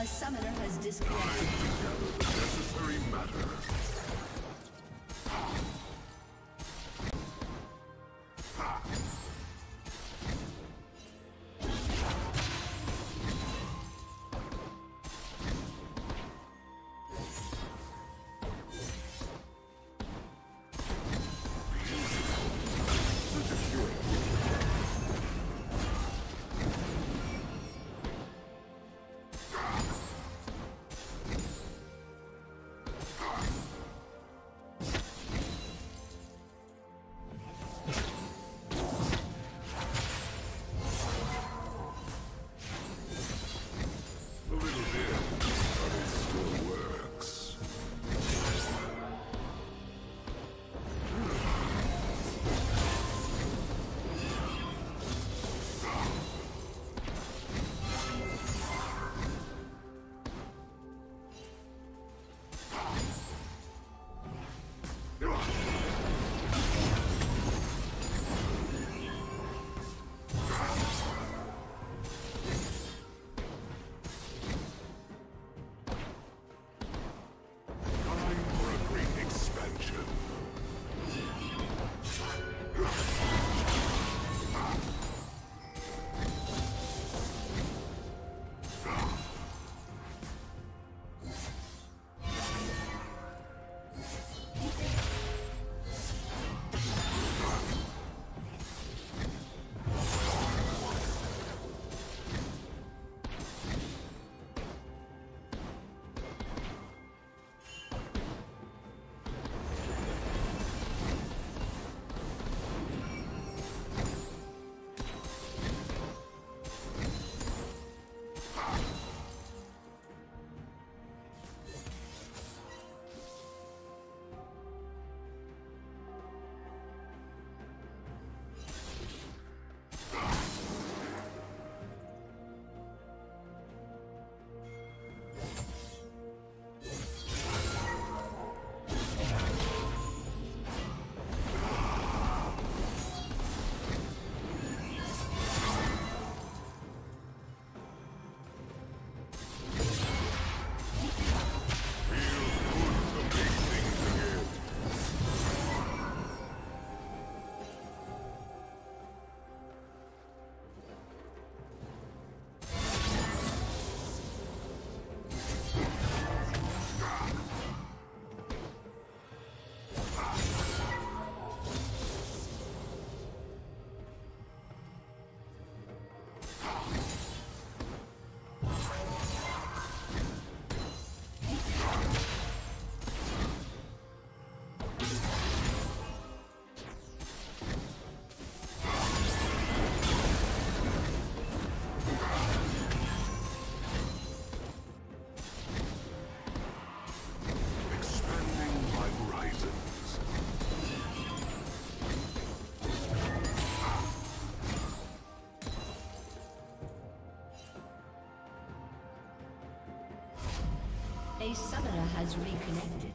A summoner has disconnected. Necessary matter. A summoner has reconnected.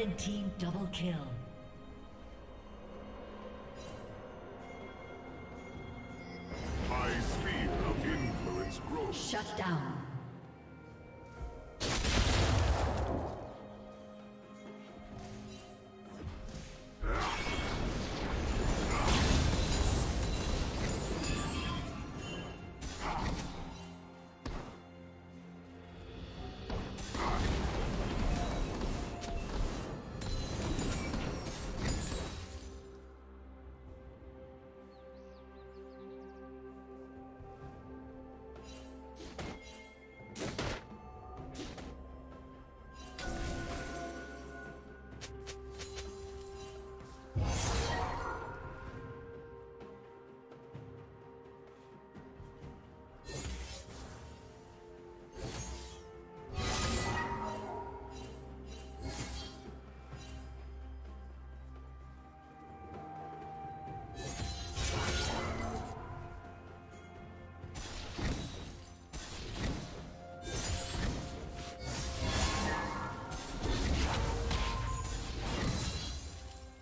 Red team double kill. My sphere of influence grows. Shut down.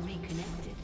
reconnected.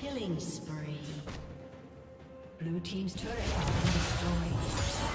Killing spree. Blue team's turret has been destroyed.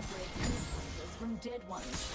separates living from dead ones.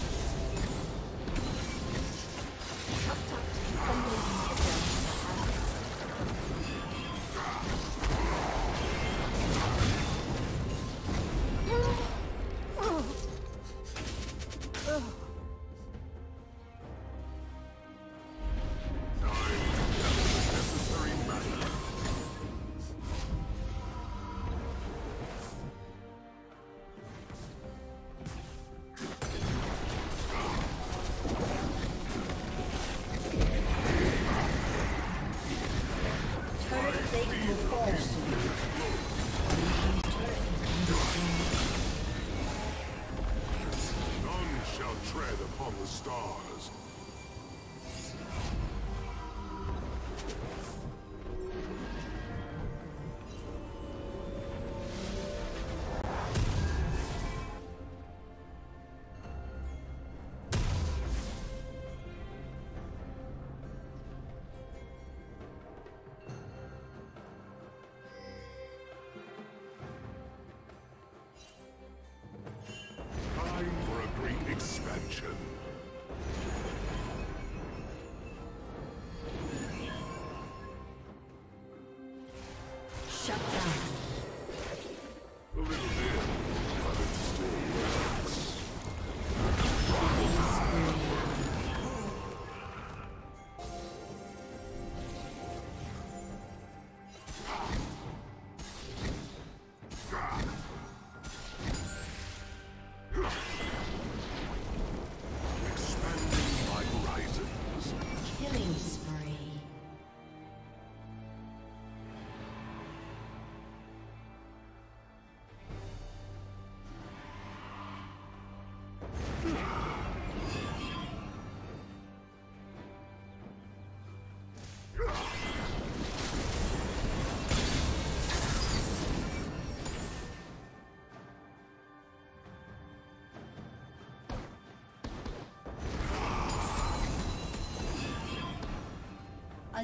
Shut down. A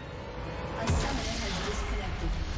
A summoner has disconnected.